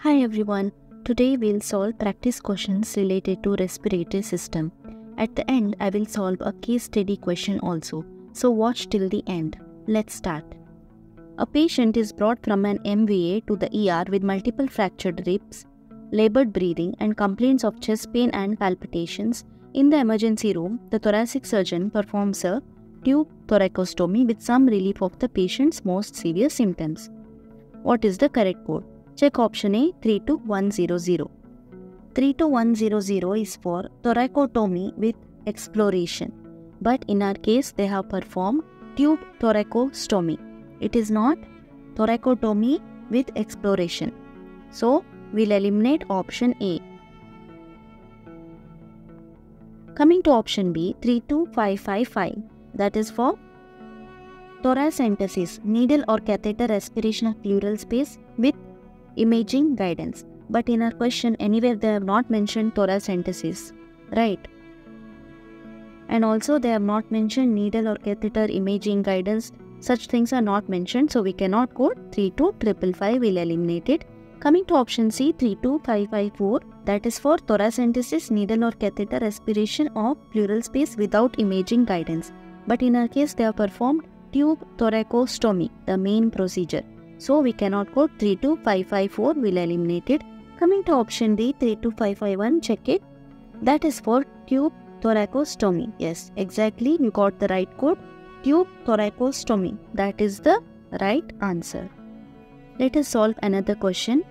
Hi everyone, today we'll solve practice questions related to respiratory system. At the end, I will solve a case study question also, so watch till the end. Let's start. A patient is brought from an MVA to the ER with multiple fractured ribs, labored breathing and complaints of chest pain and palpitations. In the emergency room, the thoracic surgeon performs a tube thoracostomy with some relief of the patient's most severe symptoms. What is the correct code? Check option A, 32100. 32100 is for thoracotomy with exploration. But in our case, they have performed tube thoracostomy. It is not thoracotomy with exploration. So, we'll eliminate option A. Coming to option B, 32555. That is for thoracentesis, needle or catheter aspiration of pleural space with imaging guidance. But in our question, anywhere they have not mentioned thoracentesis, right? And also they have not mentioned needle or catheter imaging guidance. Such things are not mentioned, so we cannot code 32555. We'll eliminate it. Coming to option C, 32554. That is for thoracentesis, needle or catheter aspiration of pleural space without imaging guidance. But in our case, they have performed tube thoracostomy, the main procedure. So we cannot code 32554, will eliminate it. Coming to option D, 32551, check it. That is for tube thoracostomy. Yes, exactly, you got the right code, tube thoracostomy. That is the right answer. Let us solve another question.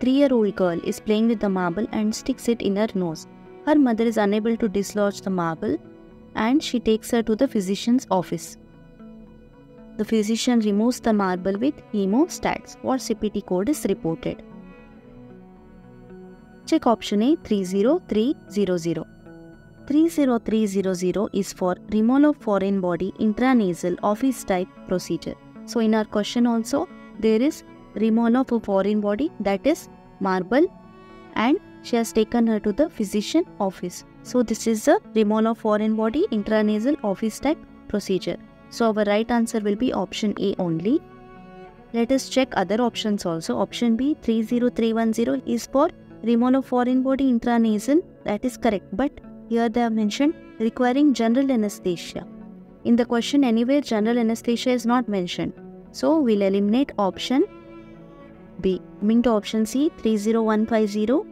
3-year-old girl is playing with the marble and sticks it in her nose. Her mother is unable to dislodge the marble and she takes her to the physician's office. The physician removes the marble with hemostats. What CPT code is reported? Check option A, 30300. 30300 is for removal of foreign body intranasal office type procedure. So in our question also, there is removal of a foreign body, that is marble, and she has taken her to the physician office. So this is the removal of foreign body intranasal office type procedure. So our right answer will be option A only. Let us check other options also. Option B, 30310 is for removal of foreign body intranasal. That is correct. But here they have mentioned requiring general anesthesia. In the question anywhere general anesthesia is not mentioned. So we'll eliminate option B. Coming to option C, 30150.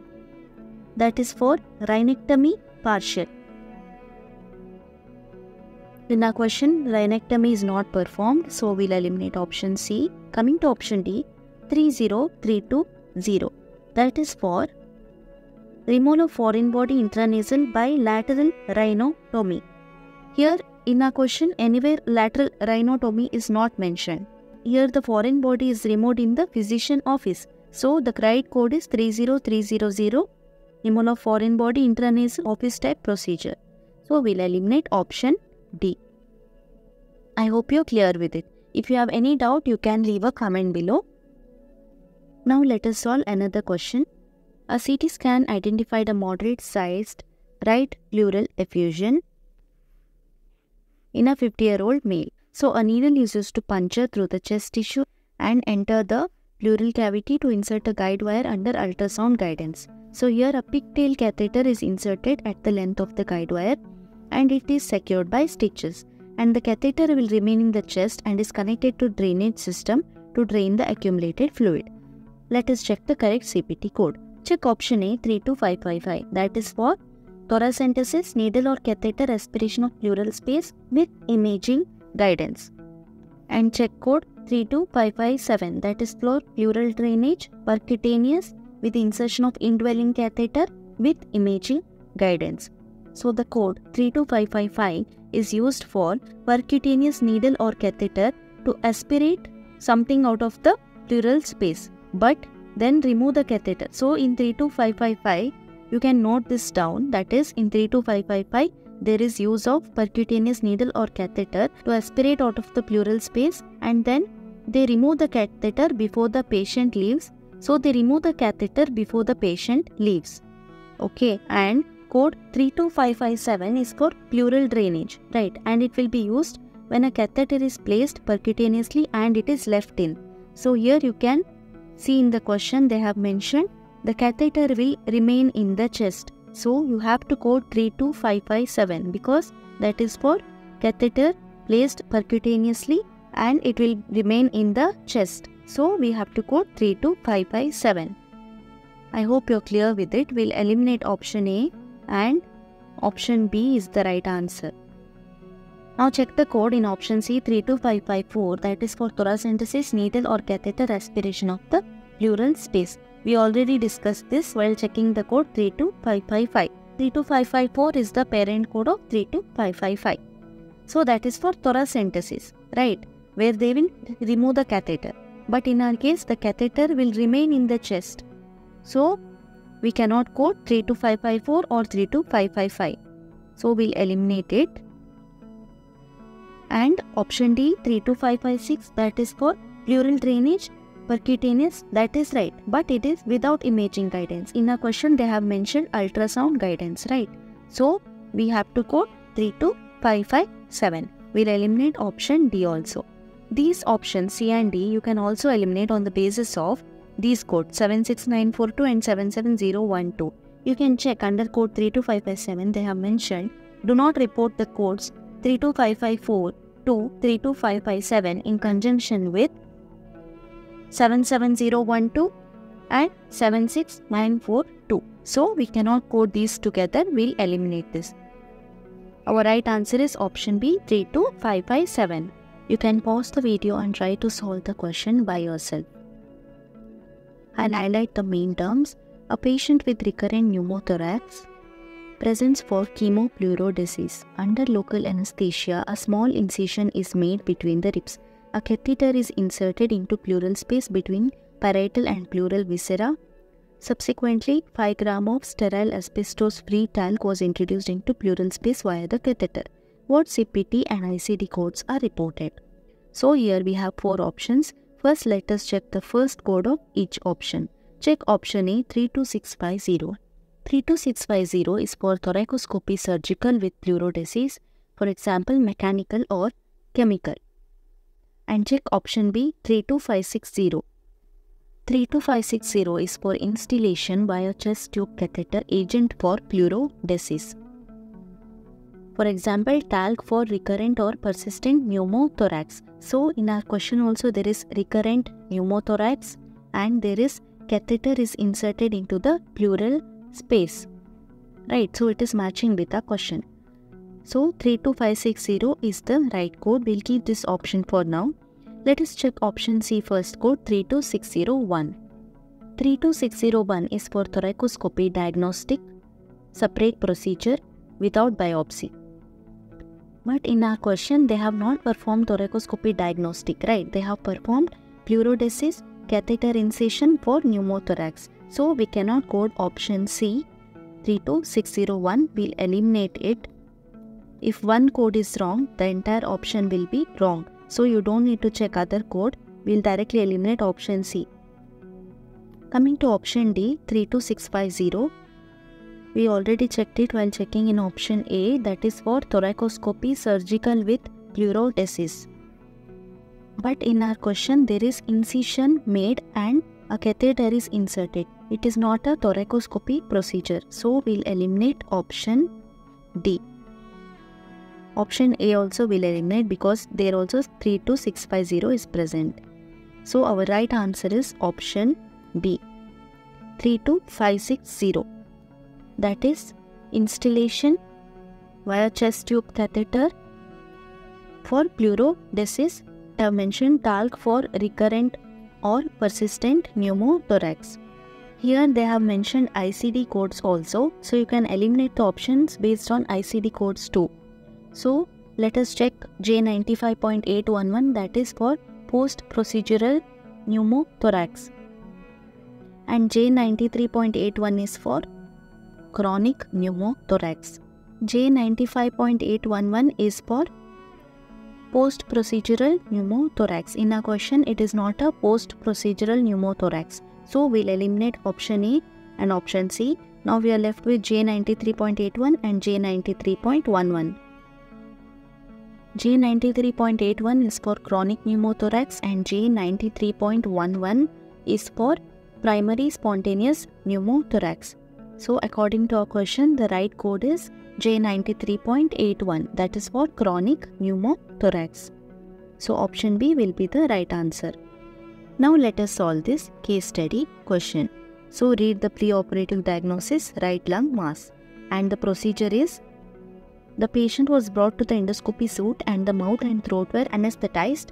That is for rhinectomy partial. In our question, rhinectomy is not performed, so we'll eliminate option C. Coming to option D, 30320. That is for removal of foreign body intranasal by lateral rhinotomy. Here in our question, anywhere lateral rhinotomy is not mentioned. Here the foreign body is removed in the physician office. So the right code is 30300, removal of foreign body intranasal office type procedure. So we'll eliminate option D. I hope you're clear with it. If you have any doubt, you can leave a comment below. Now let us solve another question. A CT scan identified a moderate-sized right pleural effusion in a 50-year-old male. So a needle is used to puncture through the chest tissue and enter the pleural cavity to insert a guide wire under ultrasound guidance. So here a pigtail catheter is inserted at the length of the guide wire, and it is secured by stitches, and the catheter will remain in the chest and is connected to drainage system to drain the accumulated fluid. Let us check the correct CPT code. Check option A, 32555. That is for thoracentesis, needle or catheter aspiration of pleural space with imaging guidance. And check code 32557. That is for pleural drainage percutaneous with insertion of indwelling catheter with imaging guidance. So the code 32555 is used for percutaneous needle or catheter to aspirate something out of the pleural space, but then remove the catheter. So in 32555, you can note this down. That is, in 32555, there is use of percutaneous needle or catheter to aspirate out of the pleural space, and then they remove the catheter before the patient leaves. So they remove the catheter before the patient leaves. Okay, and code 32557 is for pleural drainage, right? And it will be used when a catheter is placed percutaneously and it is left in. So here you can See, in the question they have mentioned the catheter will remain in the chest. So you have to code 32557 because that is for catheter placed percutaneously and it will remain in the chest. So we have to code 32557. I hope you're clear with it. We'll eliminate option A and option B is the right answer. Now check the code in option C 32554, that is for thoracentesis, needle or catheter aspiration of the pleural space. We already discussed this while checking the code 32555. 32554 is the parent code of 32555. So that is for thoracentesis, right? Where they will remove the catheter. But in our case, the catheter will remain in the chest. So we cannot code 32554 or 32555. So we'll eliminate it. And option D 32556, that is for pleural drainage percutaneous, that is right, but it is without imaging guidance. In a question they have mentioned ultrasound guidance, right? So we have to code 32557. We'll eliminate option D also. These options C and D you can also eliminate on the basis of these codes 76942 and 77012. You can check under code 32557 they have mentioned do not report the codes 32554 to 32557 in conjunction with 77012 and 76942. So we cannot code these together. We'll eliminate this. Our right answer is option B 32557. You can pause the video and try to solve the question by yourself. And highlight the main terms. A patient with recurrent pneumothorax presents for chemopleurodesis. Under local anesthesia, a small incision is made between the ribs. A catheter is inserted into pleural space between parietal and pleural viscera. Subsequently, 5 grams of sterile asbestos-free talc was introduced into pleural space via the catheter. What CPT and ICD codes are reported? So here we have 4 options. First, let us check the first code of each option. Check option A 32650. 32650 is for thoracoscopy surgical with pleurodesis, for example mechanical or chemical. And check option B 32560. 32560 is for instillation by a chest tube catheter agent for pleurodesis. For example, talc for recurrent or persistent pneumothorax. So in our question also there is recurrent pneumothorax and there is catheter is inserted into the pleural space. Right, so it is matching with the question. So 32560 is the right code. We'll keep this option for now. Let us check option C first code 32601. 32601 is for thoracoscopy diagnostic, separate procedure without biopsy. But in our question they have not performed thoracoscopy diagnostic, right? They have performed pleurodesis catheter incision for pneumothorax. So we cannot code option C 32601. We'll eliminate it. If one code is wrong, the entire option will be wrong. So you don't need to check other code. We'll directly eliminate option C. Coming to option D 32650. We already checked it while checking in option A, that is for thoracoscopy surgical with pleurodesis. But in our question there is incision made and a catheter is inserted. It is not a thoracoscopy procedure. So we'll eliminate option D. Option A also will eliminate because there also 32650 is present. So our right answer is option B 32560. That is instillation via chest tube catheter for pleurodesis. I have mentioned talc for recurrent or persistent pneumothorax. Here they have mentioned ICD codes also. So you can eliminate the options based on ICD codes too. So let us check J95.811, that is for post-procedural pneumothorax. And J93.81 is for chronic pneumothorax. J95.811 is for post-procedural pneumothorax. In a question, it is not a post-procedural pneumothorax. So we'll eliminate option A and option C. Now we are left with J93.81 and J93.11. J93.81 is for chronic pneumothorax and J93.11 is for primary spontaneous pneumothorax. So according to our question, the right code is J93.81, that is for chronic pneumothorax. So option B will be the right answer. Now let us solve this case study question. So read the preoperative diagnosis, right lung mass, and the procedure is the patient was brought to the endoscopy suite and the mouth and throat were anesthetized.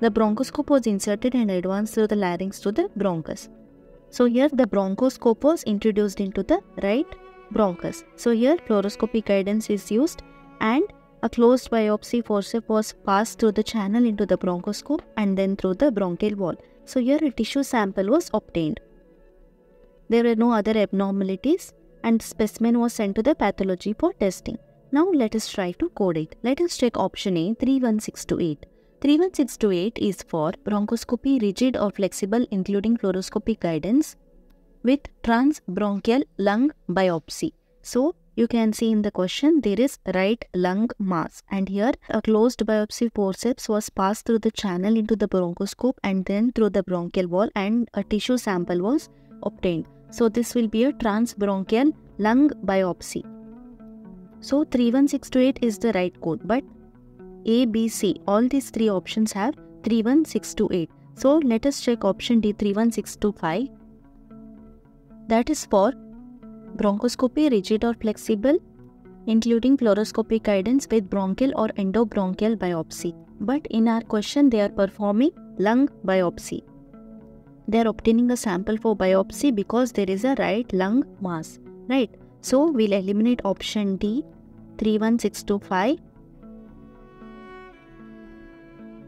The bronchoscope was inserted and advanced through the larynx to the bronchus. So here the bronchoscope was introduced into the right bronchus. So here fluoroscopy guidance is used and a closed biopsy forceps was passed through the channel into the bronchoscope and then through the bronchial wall. So here a tissue sample was obtained. There were no other abnormalities and the specimen was sent to the pathology for testing. Now let us try to code it. Let us check option A, 31628. 31628 is for bronchoscopy rigid or flexible including fluoroscopy guidance with transbronchial lung biopsy. So you can see in the question there is right lung mass, and here a closed biopsy forceps was passed through the channel into the bronchoscope and then through the bronchial wall and a tissue sample was obtained. So this will be a transbronchial lung biopsy. So 31628 is the right code, but A, B, C, all these three options have 31628. So let us check option D, 31625. That is for bronchoscopy rigid or flexible including fluoroscopy guidance with bronchial or endobronchial biopsy. But in our question they are performing lung biopsy. They are obtaining a sample for biopsy because there is a right lung mass, right? So we'll eliminate option D, 31625.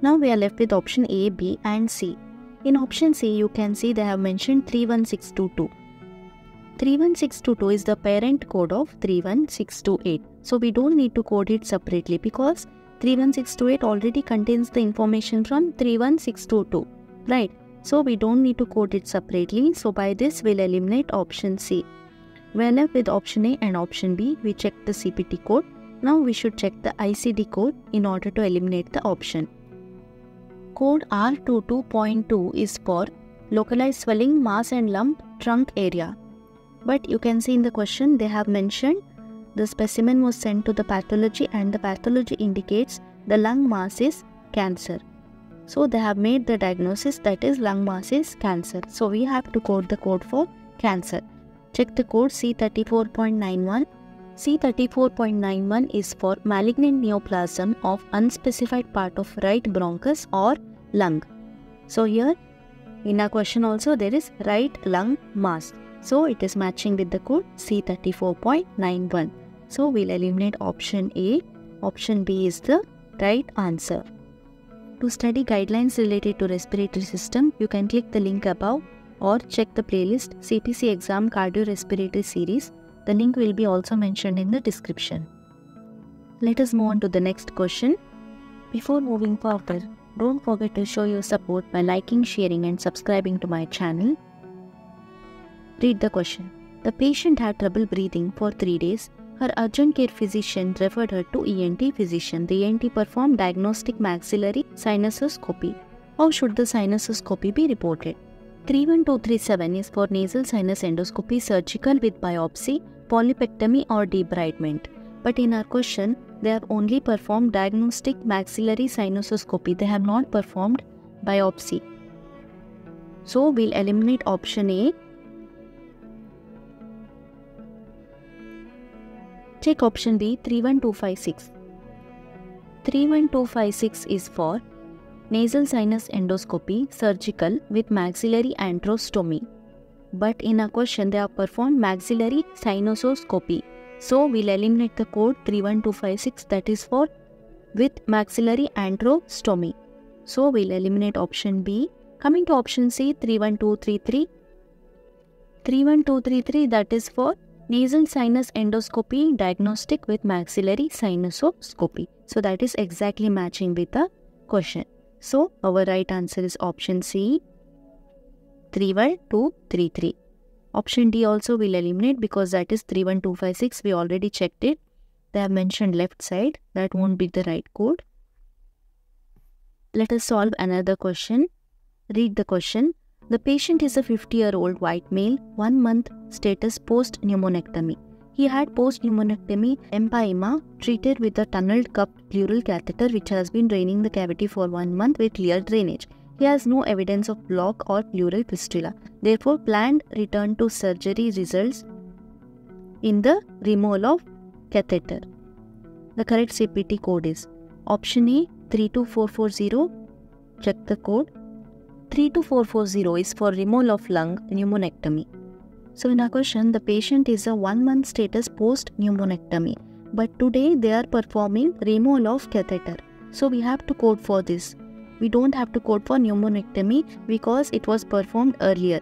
Now we are left with option A, B and C. In option C you can see they have mentioned 31622. 31622 is the parent code of 31628. So we don't need to code it separately because 31628 already contains the information from 31622, right? So we don't need to code it separately. So by this we'll eliminate option C. We are left with option A and option B. We checked the CPT code. Now we should check the ICD code in order to eliminate the option. Code R22.2 is for localized swelling, mass and lump, trunk area. But you can see in the question they have mentioned the specimen was sent to the pathology and the pathology indicates the lung mass is cancer. So they have made the diagnosis that is lung mass is cancer. So we have to code the code for cancer. Check the code C34.91. C34.91 is for malignant neoplasm of unspecified part of right bronchus or lung. So here in our question also there is right lung mass. So it is matching with the code C34.91. So we'll eliminate option A. Option B is the right answer. To study guidelines related to respiratory system, you can click the link above or check the playlist CPC exam cardiorespiratory series. The link will be also mentioned in the description. Let us move on to the next question. Before moving further, don't forget to show your support by liking, sharing and subscribing to my channel. Read the question. The patient had trouble breathing for 3 days. Her urgent care physician referred her to ENT physician. The ENT performed diagnostic maxillary sinusoscopy. How should the sinusoscopy be reported? 31237 is for nasal sinus endoscopy, surgical with biopsy, polypectomy or debridement. But in our question, they have only performed diagnostic maxillary sinusoscopy. They have not performed biopsy. So we'll eliminate option A. Check option B, 31256. 31256 is for nasal sinus endoscopy, surgical with maxillary antrostomy. But in a question they have performed maxillary sinusoscopy. So we'll eliminate the code 31256, that is for with maxillary antrostomy. So we'll eliminate option B. Coming to option C, 31233. 31233, that is for nasal sinus endoscopy, diagnostic with maxillary sinusoscopy. So that is exactly matching with the question. So our right answer is option C, 31233. Option D also will eliminate because that is 31256. We already checked it. They have mentioned left side. That won't be the right code. Let us solve another question. Read the question. The patient is a 50-year-old white male, 1 month, status post-pneumonectomy. He had post-pneumonectomy empyema treated with a tunneled cupped pleural catheter which has been draining the cavity for 1 month with clear drainage. He has no evidence of block or pleural fistula. Therefore, planned return to surgery results in the removal of catheter. The correct CPT code is option A 32440. Check the code. 32440 is for removal of lung pneumonectomy. So in our question, the patient is a 1 month status post pneumonectomy, but today they are performing removal of catheter. So we have to code for this. We don't have to code for pneumonectomy because it was performed earlier.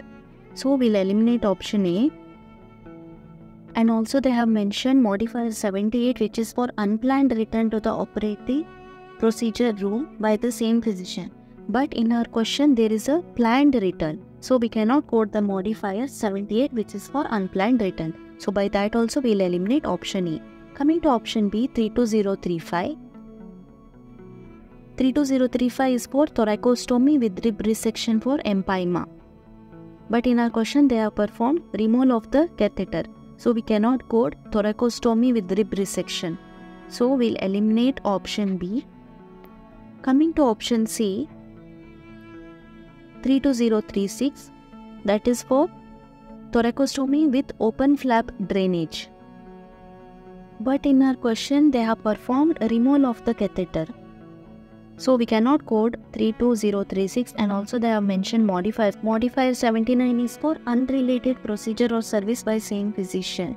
So we'll eliminate option A. And also they have mentioned modifier 78, which is for unplanned return to the operating procedure room by the same physician. But in our question there is a planned return. So we cannot code the modifier 78, which is for unplanned return. So by that also we'll eliminate option A. Coming to option B 32035. 32035 is for thoracostomy with rib resection for empyema. But in our question they have performed removal of the catheter. So we cannot code thoracostomy with rib resection. So we'll eliminate option B. Coming to option C 32036, that is for thoracostomy with open flap drainage. But in our question they have performed removal of the catheter. So we cannot code 32036, and also they have mentioned modifier. Modifier 79 is for unrelated procedure or service by same physician.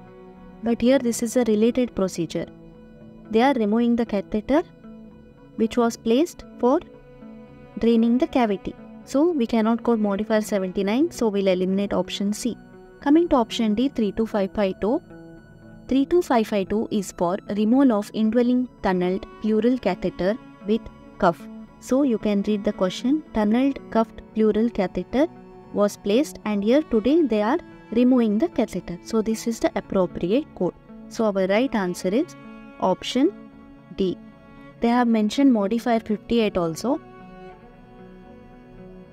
But here this is a related procedure. They are removing the catheter which was placed for draining the cavity. So we cannot code modifier 79, so we'll eliminate option C. Coming to option D 32552. 32552 is for removal of indwelling tunneled pleural catheter with cuff. So you can read the question. Tunneled cuffed pleural catheter was placed, and here today they are removing the catheter. So this is the appropriate code. So our right answer is option D. They have mentioned modifier 58 also.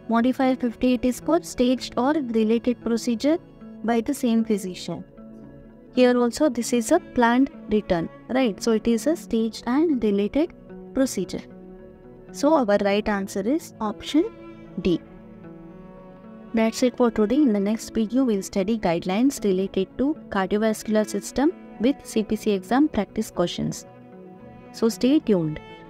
Modifier 58 is for staged or related procedure by the same physician. Here also this is a planned return, right? So it is a staged and related procedure. So our right answer is option D. That's it for today. In the next video, we'll study guidelines related to cardiovascular system with CPC exam practice questions. So stay tuned.